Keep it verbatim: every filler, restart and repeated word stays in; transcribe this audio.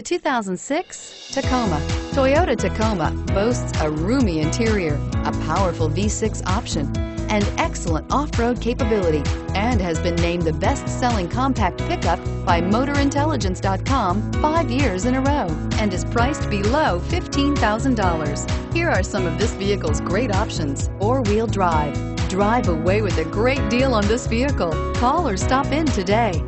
The two thousand six Tacoma. Toyota Tacoma boasts a roomy interior, a powerful V six option, and excellent off-road capability, and has been named the best-selling compact pickup by Motor Intelligence dot com five years in a row, and is priced below fifteen thousand dollars. Here are some of this vehicle's great options: four-wheel drive. Drive away with a great deal on this vehicle. Call or stop in today.